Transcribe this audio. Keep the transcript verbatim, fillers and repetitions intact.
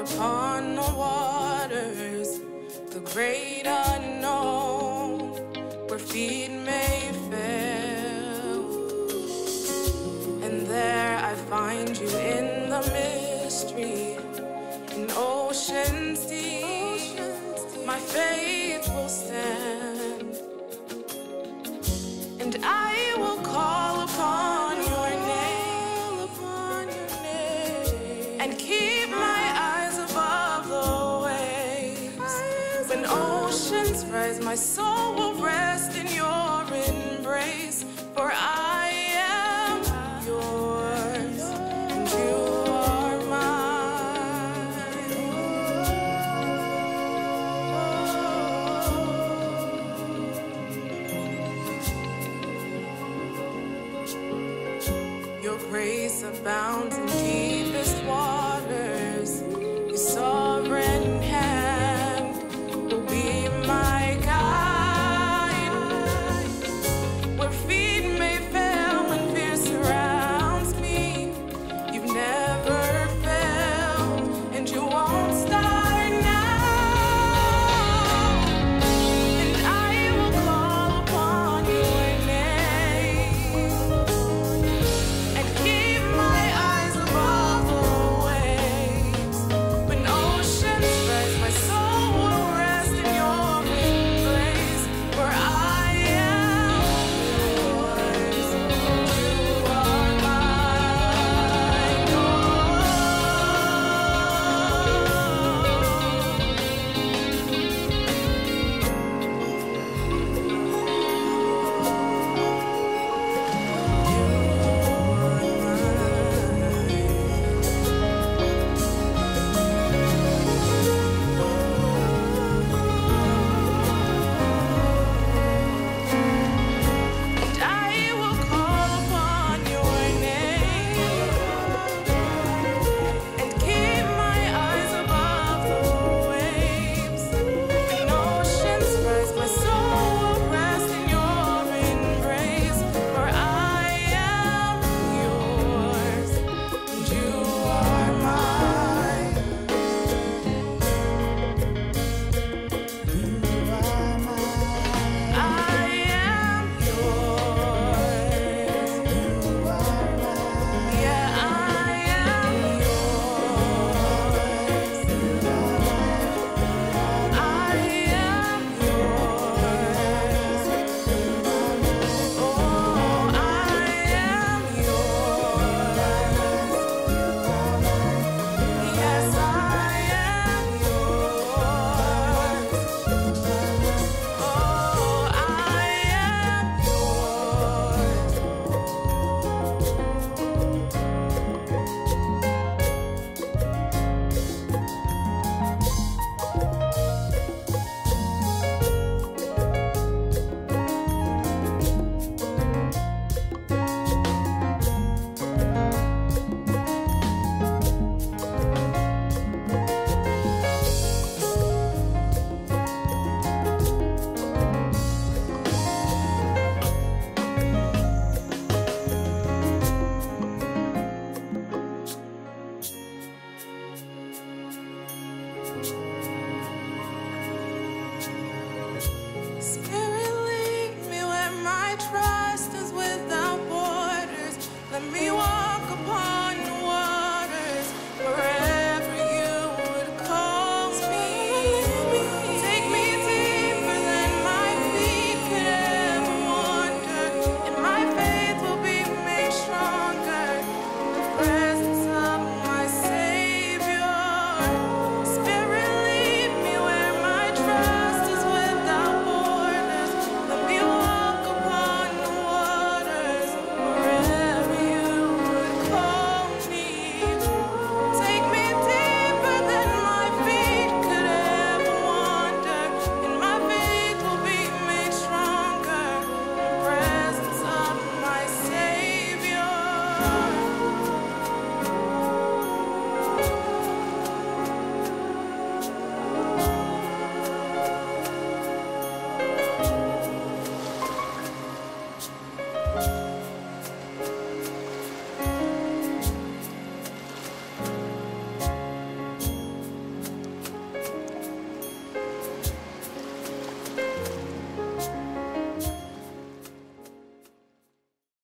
upon the waters, the great unknown, where feet may fail. And there I find you in the mystery, in oceans deep, my faith will stand, and I will call upon your name, and keep my eyes above the waves. When oceans rise, my soul will rest in your embrace, for I am yours, and you are mine. Your grace abounds in deepest waters.